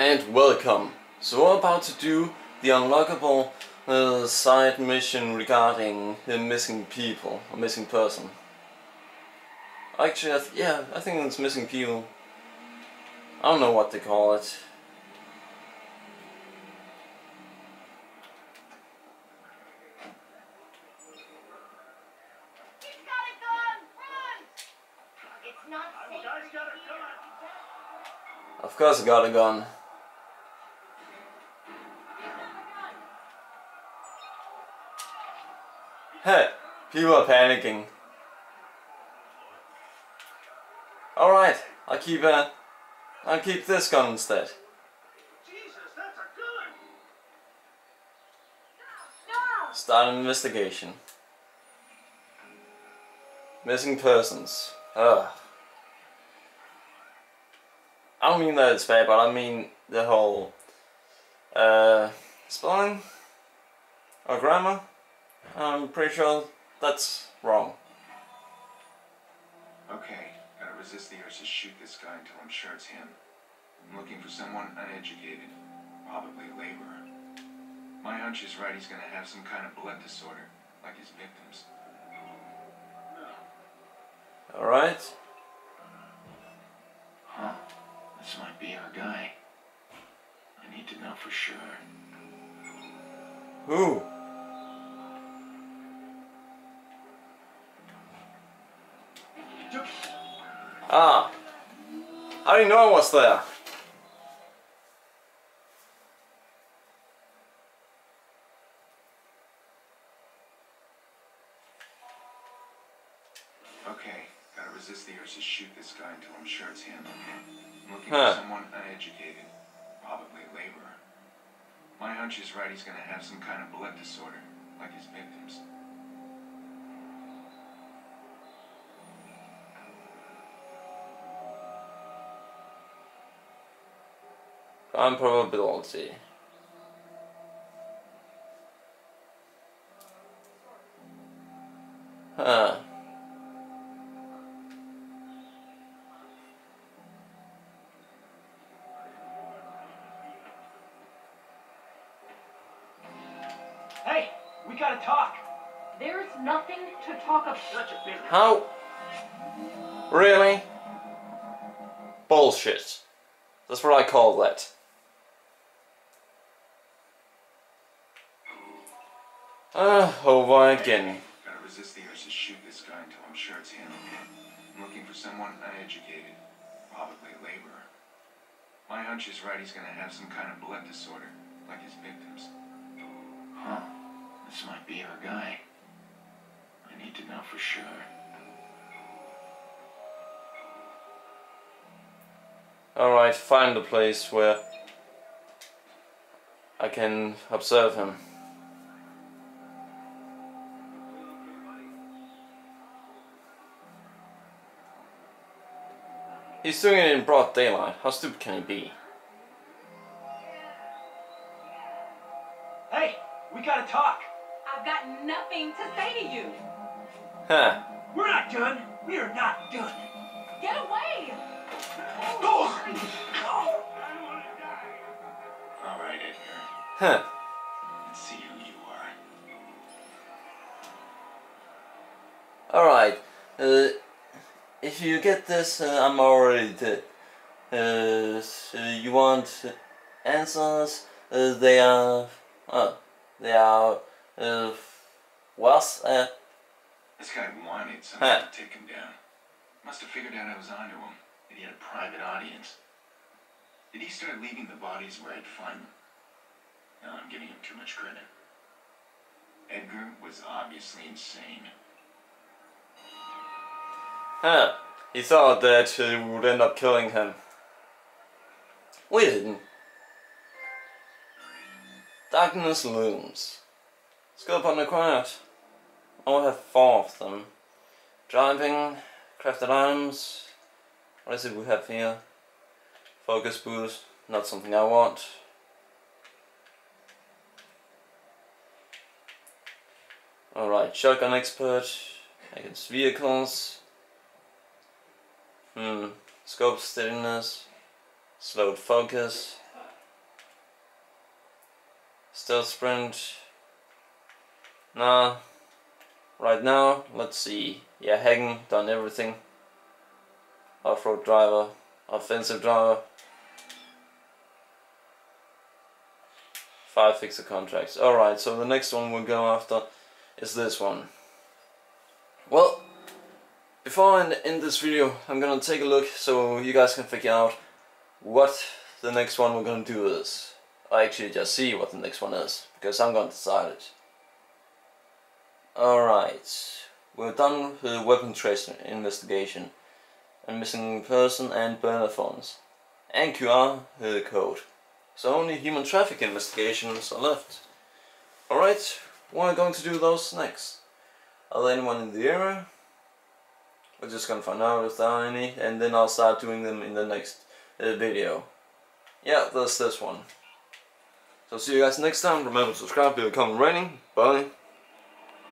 and welcome. So we're about to do the unlockable side mission regarding the missing people, or missing person. Actually, I think it's missing people. I don't know what they call it. Of course I got a gun. Hey, people are panicking. Alright, I'll keep this gun instead. Jesus, that's a gun. No. Start an investigation. Missing persons. Ugh. I don't mean that it's bad, but I mean the whole spelling or grammar. I'm pretty sure that's wrong. Okay, gotta resist the urge to shoot this guy until I'm sure it's him. I'm looking for someone uneducated, probably a laborer. My hunch is right, he's gonna have some kind of blood disorder, like his victims. Alright. Huh? This might be our guy. I need to know for sure. Who? Ah. I didn't know I was there. Okay, gotta resist the urge to shoot this guy until I'm sure it's him. I'm looking for someone uneducated, probably a laborer. My hunch is right, he's gonna have some kind of blood disorder, like his victims. Probability. Huh. Hey, we gotta talk. There's nothing to talk about. Such a business. How? Really? Bullshit. That's what I call that. Over again. Gotta resist the urge to shoot this guy until I'm sure it's him. I'm looking for someone uneducated, probably a laborer. My hunch is right, he's gonna have some kind of blood disorder, like his victims. Huh, this might be our guy. I need to know for sure. Alright, find a place where I can observe him. He's doing it in broad daylight. How stupid can he be? Hey, we gotta talk. I've got nothing to say to you. Huh. We're not done. We are not done. Get away. Oh. Oh. All right, Edgar. Huh. Let's see who you are. All right. If you get this, I'm already dead. You want answers? This guy wanted someone to take him down. Must have figured out I was onto him, that he had a private audience. Did he start leaving the bodies where I'd find them? No, I'm giving him too much credit. Edgar was obviously insane. Huh, he thought that we would end up killing him. We didn't. Darkness looms. Let's go upon the crowd. I have four of them. Driving, crafted arms. What is it we have here? Focus boost, not something I want. Alright, shotgun expert against vehicles. Scope steadiness, slowed focus, Stealth sprint. Nah. Right now, let's see. Yeah, Hagen done everything. Off-road driver, offensive driver. 5 fixer contracts. Alright, so the next one we'll go after is this one. Well, before I end this video, I'm gonna take a look so you guys can figure out what the next one we're gonna do is. I actually just see what the next one is, because I'm gonna decide it. Alright, we're done with the weapon trace investigation, and missing person and burner phones, and QR code. So only human traffic investigations are left. Alright, we're going to do those next. Are there anyone in the area? We're just gonna find out if there are any, and then I'll start doing them in the next video. Yeah, that's this one. So see you guys next time. Remember to subscribe, leave a comment rating. Bye.